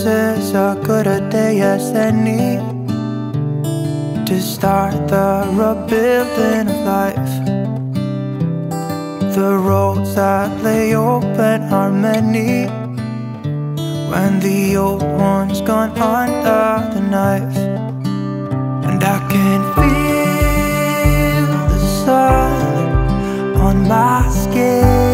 This is as good a day as any to start the rebuilding of life. The roads that lay open are many when the old one's gone under the knife. And I can feel the sun on my skin.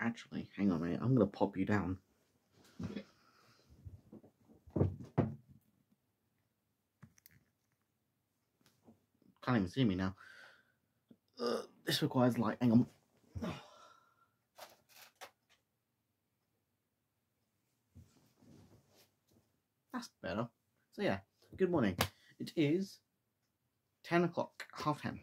Actually, hang on a minute, I'm gonna pop you down. Can't even see me now. This requires light, hang on. That's better. So yeah, good morning. It is 10 o'clock, half 10.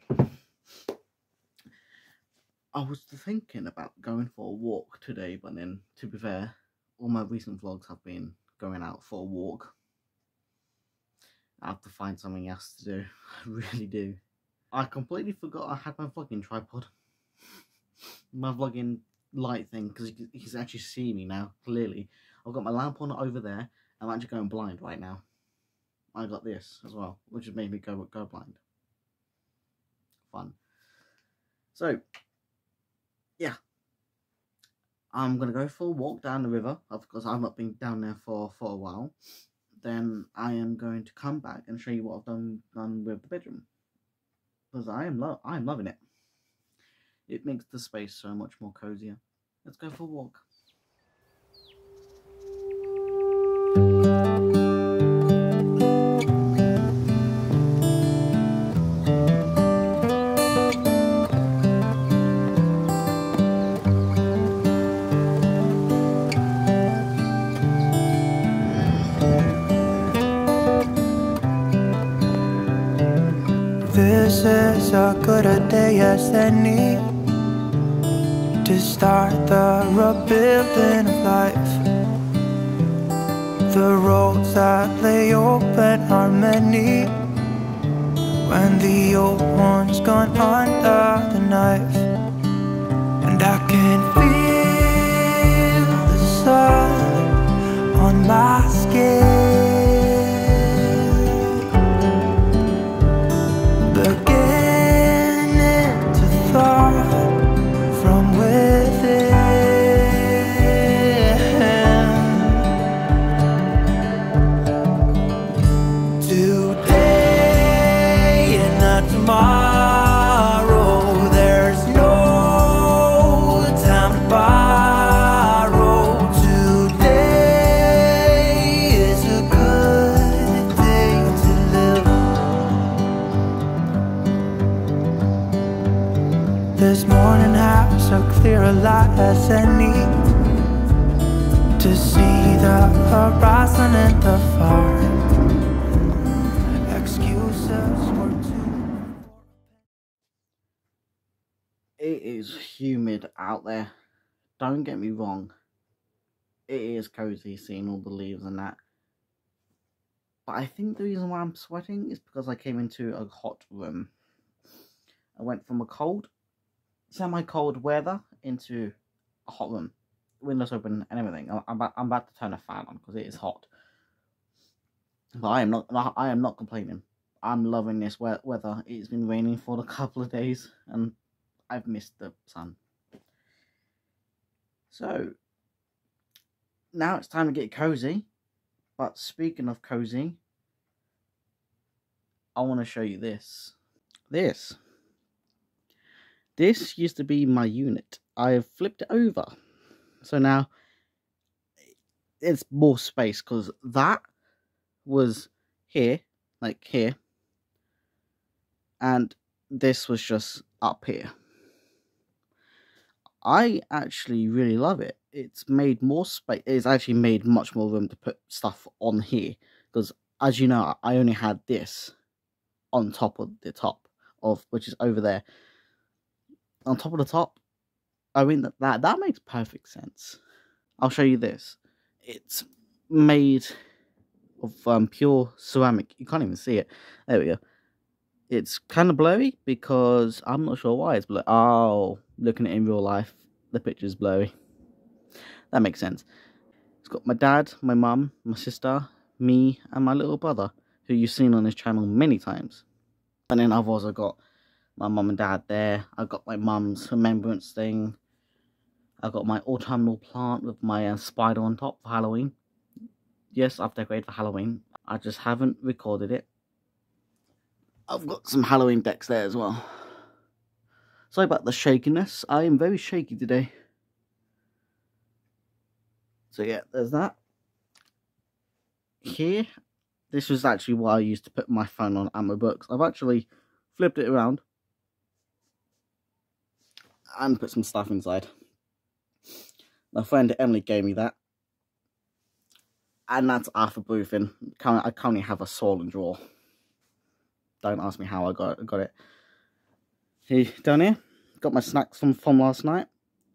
I was thinking about going for a walk today, but then, to be fair, all my recent vlogs have been going out for a walk. I have to find something else to do. I really do. I completely forgot I had my vlogging tripod. My vlogging light thing, because you can actually see me now, clearly. I've got my lamp on over there. I'm actually going blind right now. I got this as well, which has made me go blind. Fun. So... yeah, I'm going to go for a walk down the river, of course I've not been down there for a while. Then I am going to come back and show you what I've done with the bedroom. Because I'm loving it. It makes the space so much more cozier. Let's go for a walk. This is as good a day as any to start the rebuilding of life. The roads that lay open are many, when the old one's gone under the knife. And I can feel the sun on my skin. This morning has so clear a light as any to see the horizon in the far. Excuses were too. It is humid out there. Don't get me wrong. It is cozy seeing all the leaves and that. But I think the reason why I'm sweating is because I came into a hot room. I went from a cold, semi-cold weather into a hot room, windows open and everything. I'm about to turn a fan on because it is hot, but I am not complaining. I'm loving this weather. It's been raining for a couple of days and I've missed the sun. So now it's time to get cozy. But speaking of cozy, I want to show you this. This used to be my unit. I have flipped it over. So now it's more space because that was here, like here. And this was just up here. I actually really love it. It's made more space. It's actually made much more room to put stuff on here. Because as you know, I only had this on top of the top of, which is over there. On top of the top, I mean, that makes perfect sense. I'll show you this. It's made of pure ceramic. You can't even see it. There we go. It's kind of blurry because I'm not sure why it's blurry. Oh, looking at it in real life, the picture's blurry. That makes sense. It's got my dad, my mum, my sister, me, and my little brother, who you've seen on this channel many times. And then I've also got my mum and dad there. I've got my mum's remembrance thing. I've got my autumnal plant with my spider on top for Halloween. Yes, I've decorated for Halloween. I just haven't recorded it. I've got some Halloween decks there as well. Sorry about the shakiness. I am very shaky today. So yeah, there's that. Here, this was actually what I used to put my phone on and my books. I've actually flipped it around and put some stuff inside. My friend Emily gave me that, and that's after proofing. I currently have a soil and drawer. Don't ask me how I got it. Here, down here, got my snacks from last night.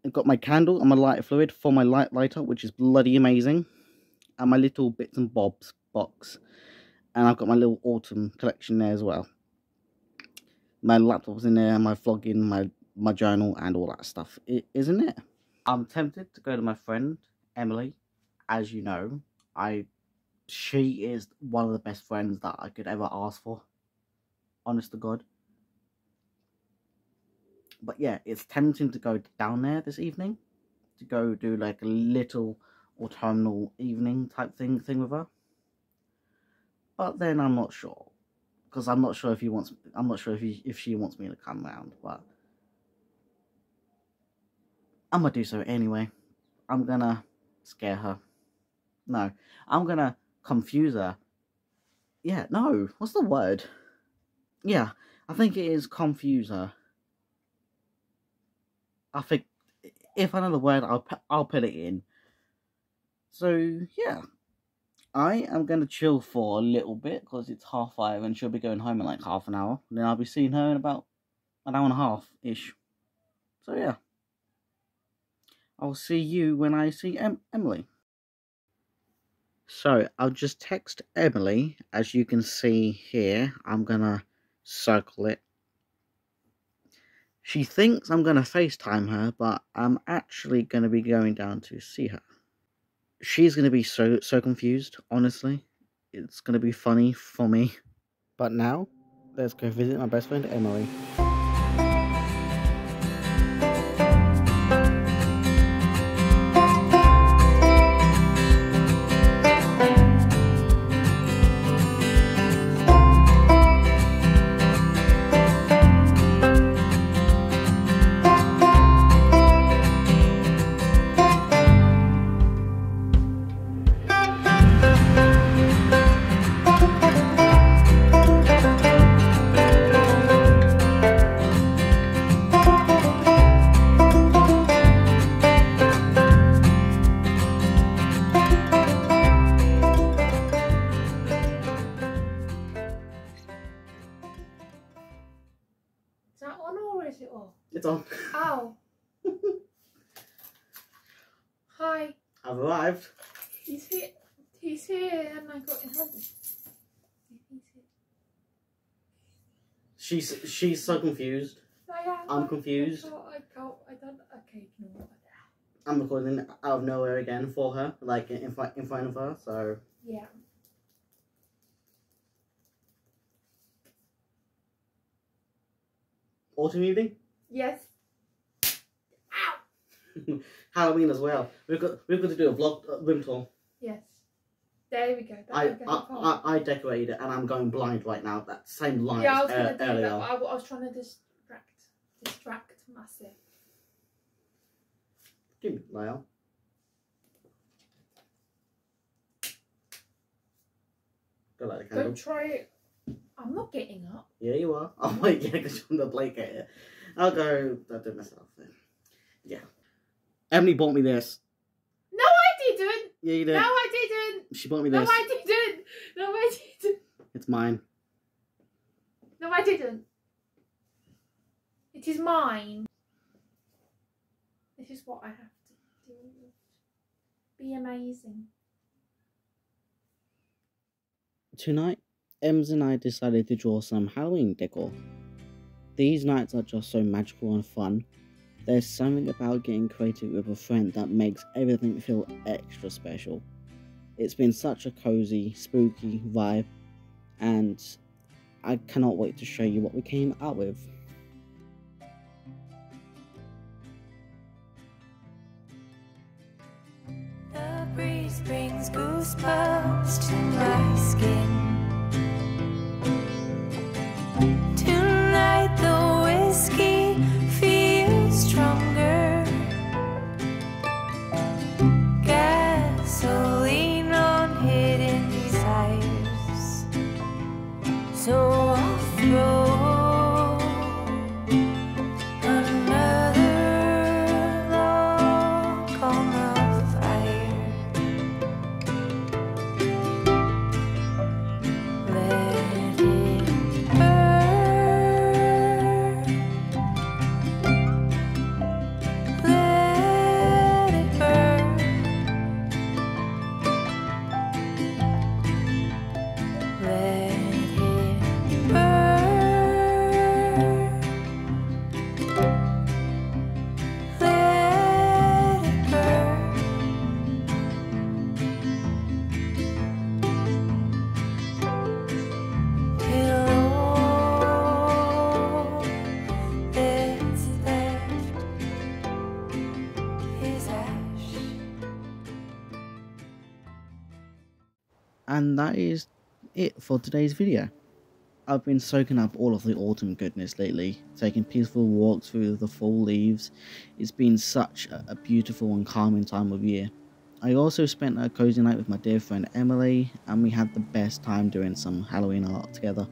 I've got my candle and my lighter fluid for my lighter, which is bloody amazing, and my little bits and bobs box, and I've got my little autumn collection there as well. My laptop's in there, my vlogging, my journal and all that stuff, isn't it? I'm tempted to go to my friend Emily. As you know, she is one of the best friends that I could ever ask for, honest to God. But yeah, it's tempting to go down there this evening to go do like a little autumnal evening type thing with her. But then I'm not sure, because I'm not sure if he wants. I'm not sure if she wants me to come round, but I'm gonna do so anyway. I'm gonna scare her. No, I'm gonna confuse her. Yeah, no. What's the word? Yeah, I think it is confuse her. I think if I know the word, I'll put it in. So yeah. I am going to chill for a little bit because it's 5:30 and she'll be going home in like half an hour. And then I'll be seeing her in about an hour and a half-ish. So yeah. I'll see you when I see Emily. So I'll just text Emily. As you can see here, I'm going to circle it. She thinks I'm going to FaceTime her, but I'm actually going to be going down to see her. She's going to be so confused, honestly. It's going to be funny for me. But now, let's go visit my best friend, Emily. It's on. Ow. Hi. I've arrived. He's here and I got in home. She's so confused. I'm confused. Okay, no. I'm recording out of nowhere again for her, like in front of her, so yeah. Autumn evening? Yes. Ow! Halloween as well. We've got to do a vlog room tour. Yes. There we go. I decorated it and I'm going blind right now. That same line. Yeah, I was going to do that. I was trying to distract myself. Give me Lyle. Go light the candle. Don't try it. I'm not getting up. Yeah, you are. Oh, wait, yeah, because you're on the blanket here. I'll go. I'll do it myself then. Yeah. Emily bought me this. No, I didn't. Yeah, you did. No, I didn't. She bought me this. No, I didn't. No, I didn't. It's mine. No, I didn't. It is mine. This is what I have to do. Be amazing. Tonight, Ems and I decided to draw some Halloween decor. These nights are just so magical and fun. There's something about getting creative with a friend that makes everything feel extra special. It's been such a cozy, spooky vibe, and I cannot wait to show you what we came up with. The breeze brings goosebumps to my skin. And that is it for today's video. I've been soaking up all of the autumn goodness lately, taking peaceful walks through the fall leaves. It's been such a beautiful and calming time of year. I also spent a cozy night with my dear friend Emily, and we had the best time doing some Halloween art together.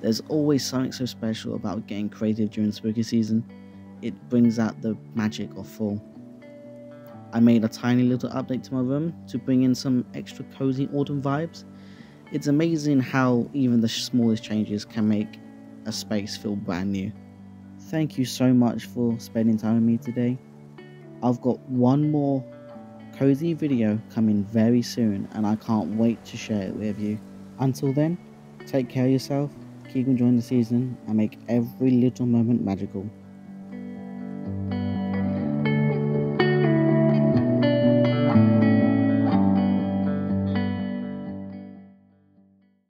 There's always something so special about getting creative during spooky season. It brings out the magic of fall. I made a tiny little update to my room to bring in some extra cozy autumn vibes. It's amazing how even the smallest changes can make a space feel brand new. Thank you so much for spending time with me today. I've got one more cozy video coming very soon, and I can't wait to share it with you. Until then, take care of yourself, keep enjoying the season, and make every little moment magical.